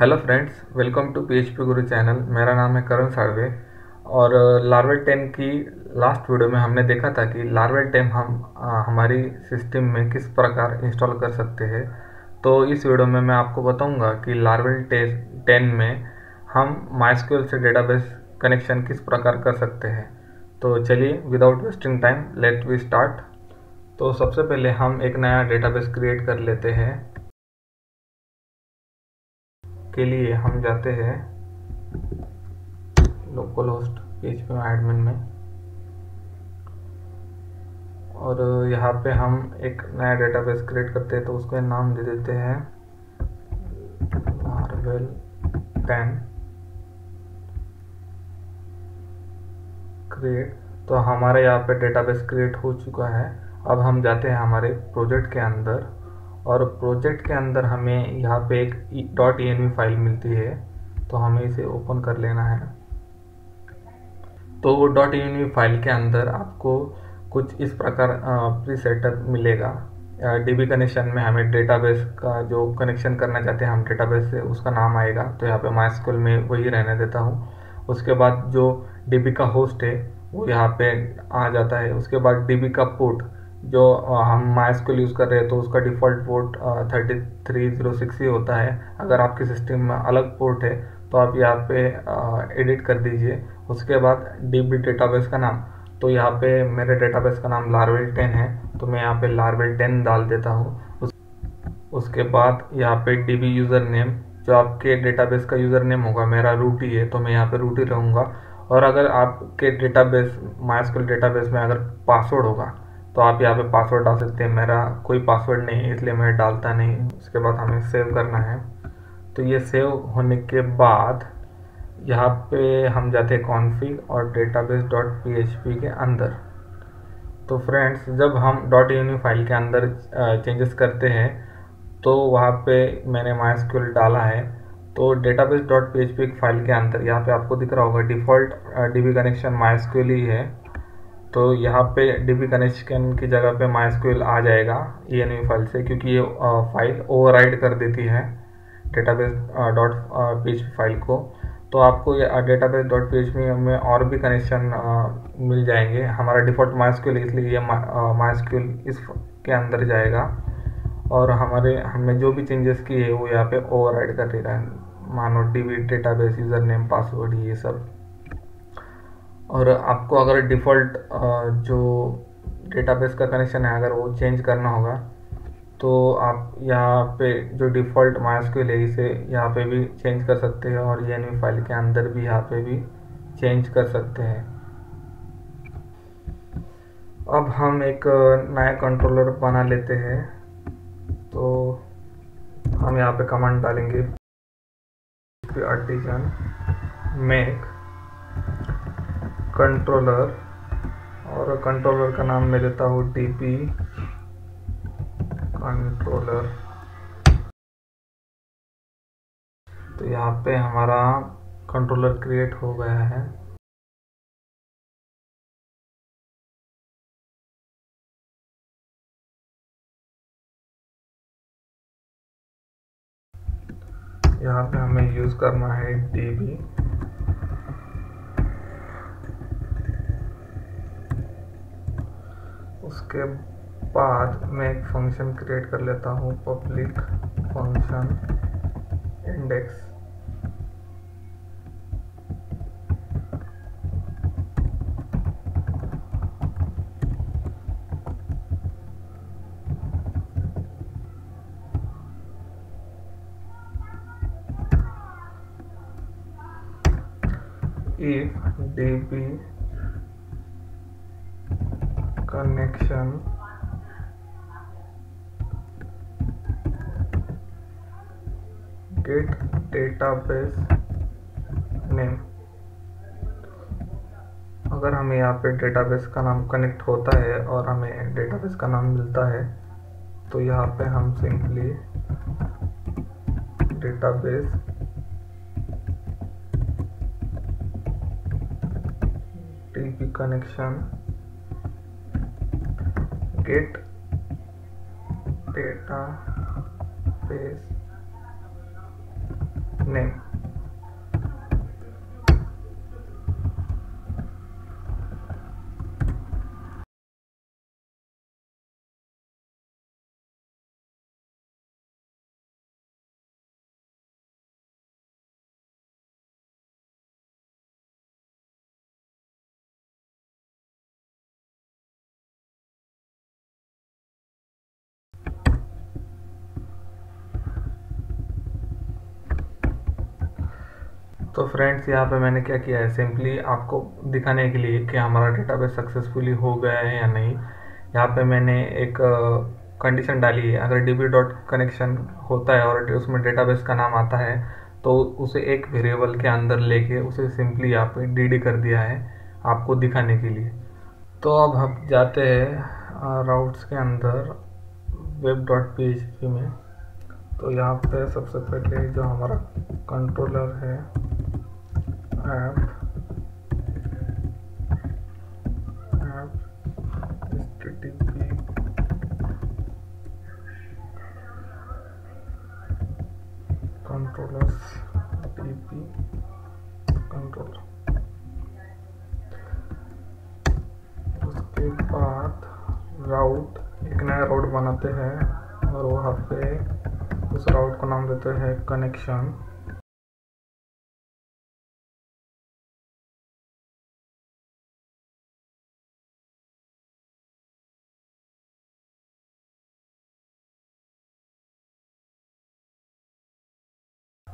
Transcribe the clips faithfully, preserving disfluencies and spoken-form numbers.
Hello friends, welcome to PHP Guru channel. मेरा नाम है करण साड़वे और लारवेल टेन की लास्ट वीडियो में हमने देखा था कि लारवेल टेन हम आ, हमारी सिस्टम में किस प्रकार इंस्टॉल कर सकते हैं। तो इस वीडियो में मैं आपको बताऊंगा कि लारवेल टेन में हम माइस्क्यूएल से डेटाबेस कनेक्शन किस प्रकार कर सकते हैं। तो चलिए without wasting time let we start. तो सबसे पहले हम एक नया डेटाबेस क्रिएट कर लेते हैं। के लिए हम जाते हैं लोकल होस्ट पीएचपी एडमिन में और यहाँ पे हम एक नया डेटाबेस क्रिएट करते हैं। तो उसको नाम दे देते हैं लारवेल टेन क्रिएट। तो हमारे यहाँ पे डेटाबेस क्रिएट हो चुका है। अब हम जाते हैं हमारे प्रोजेक्ट के अंदर और प्रोजेक्ट के अंदर हमें यहाँ पे एक dot E N V file मिलती है, तो हमें इसे ओपन कर लेना है। तो वो dot E N V file के अंदर आपको कुछ इस प्रकार प्री सेटअप मिलेगा। डीबी कनेक्शन में हमें डेटाबेस का जो कनेक्शन करना चाहते हैं हम डेटाबेस से, उसका नाम आएगा। तो यहाँ पे माइस्क्यूएल में वही रहने देता हूँ। उसके बाद जो डीबी का होस्ट है वो यहाँ पे आ जाता है। उसके बाद डीबी का पोर्ट जो हम माइस्क्यूएल यूज़ कर रहे हैं तो उसका default port thirty three zero six ही होता है। अगर आपके सिस्टम में अलग पोर्ट है तो आप यहाँ पे एडिट कर दीजिए। उसके बाद डीबी डेटाबेस का नाम, तो यहाँ पे मेरे डेटाबेस का नाम लारवेल टेन है तो मैं यहाँ पे लारवेल टेन डाल देता हूँ। उस, उसके बाद यहाँ पे डीबी यूज़र नेम, जो आपके डेटाबेस का यूज़र नेम होगा। मेरा रूट ही है तो मैं यहाँ पर रूट ही रहूँगा। और अगर आपके डेटाबेस माइस्क्यूएल डेटाबेस में अगर पासवर्ड होगा तो आप यहाँ पे पासवर्ड डाल सकते हैं। मेरा कोई पासवर्ड नहीं है इसलिए मैं डालता नहीं। उसके बाद हमें सेव करना है। तो ये सेव होने के बाद यहाँ पे हम जाते हैं कॉन्फिग और database dot P H P के अंदर। तो फ्रेंड्स, जब हम डॉट यूनी फाइल के अंदर चेंजेस करते हैं तो वहाँ पे मैंने माइस्क्यूएल डाला है। तो database dot P H P file के अंदर यहाँ पे आपको दिख रहा होगा डिफ़ॉल्ट डीबी कनेक्शन माइस्क्यूएल ही है। तो यहाँ पे डीबी कनेक्शन की जगह पे माइस्क्यूएल आ जाएगा ई एन वी फाइल से, क्योंकि ये फाइल ओवरराइड कर देती है डेटाबेस डॉट पीएचपी फाइल को। तो आपको डेटाबेस डॉट पीएचपी में और भी कनेक्शन मिल जाएंगे। हमारा डिफ़ॉल्ट माइस्क्यूएल इसलिए ये माइस्क्यूएल इसके अंदर जाएगा और हमारे हमने जो भी चेंजेस किए वो यहाँ पे ओवरराइड कर देगा। मानो DB database user name password ये सब। और आपको अगर डिफ़ॉल्ट जो डेटाबेस का कनेक्शन है अगर वो चेंज करना होगा तो आप यहाँ पे जो डिफ़ॉल्ट माइस्क्यूएल है इसे यहाँ पे भी चेंज कर सकते हैं और ई एन वी फाइल के अंदर भी यहाँ पे भी चेंज कर सकते हैं। अब हम एक नया कंट्रोलर बना लेते हैं। तो हम यहाँ पे कमांड डालेंगे आर्टिजन मेक कंट्रोलर और कंट्रोलर का नाम मैं देता हूँ टीपी कंट्रोलर। तो यहाँ पे हमारा कंट्रोलर क्रिएट हो गया है। यहाँ पे हमें यूज करना है डीबी उसके बाद मैं एक फंक्शन क्रिएट कर लेता हूँ public function index. If DB connection get database name, अगर हमें यहाँ पे डेटाबेस का नाम कनेक्ट होता है और हमें डेटाबेस का नाम मिलता है तो यहाँ पे हम simply database DB connection get database name. तो फ्रेंड्स यहाँ पे मैंने क्या किया है, सिंपली आपको दिखाने के लिए कि हमारा डेटाबेस सक्सेसफुली हो गया है या नहीं, यहाँ पे मैंने एक कंडीशन डाली है। अगर डीबी डॉट कनेक्शन होता है और उसमें डेटाबेस का नाम आता है तो उसे एक वेरिएबल के अंदर लेके उसे सिंपली यहाँ पे डी डी कर दिया है आपको दिखाने के लिए। तो अब हम जाते हैं राउट्स के अंदर web dot P H P में। तो यहाँ पे सबसे पहले जो हमारा कंट्रोलर है ऐप ऐप एचटीटीपी कंट्रोलर्स टीपी कंट्रोल, उसके बाद राउट, एक नया राउट बनाते हैं और वहाँ पे उस राउट को नाम देते हैं कनेक्शन।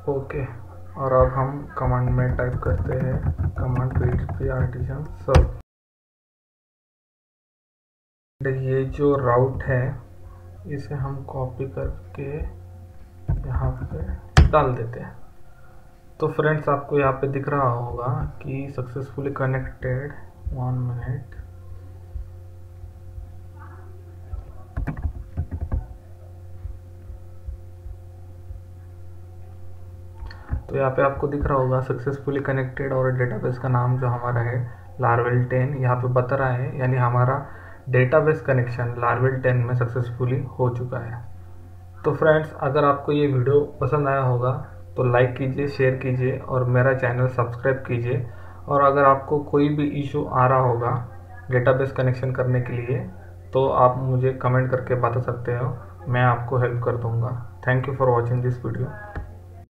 Okay okay. और अब हम कमांड में टाइप करते हैं कमांड php artisan serve। देखिए जो राउट है इसे हम कॉपी करके यहाँ पे डाल देते हैं। तो फ्रेंड्स आपको यहाँ पे दिख रहा होगा कि सक्सेसफुली कनेक्टेड, वन मिनट। तो यहाँ पे आपको दिख रहा होगा सक्सेसफुली कनेक्टेड और डेटाबेस का नाम जो हमारा है लारवेल टेन यहाँ पे बता रहा है, यानी हमारा डेटाबेस कनेक्शन लारवेल टेन में सक्सेसफुली हो चुका है। तो फ्रेंड्स अगर आपको ये वीडियो पसंद आया होगा तो लाइक कीजिए, शेयर कीजिए और मेरा चैनल सब्सक्राइब कीजिए। और अगर आपको कोई भी इशू आ रहा होगा डेटाबेस कनेक्शन करने के लिए तो आप मुझे कमेंट करके बता सकते हो, मैं आपको हेल्प कर दूँगा। Thank you for watching this video.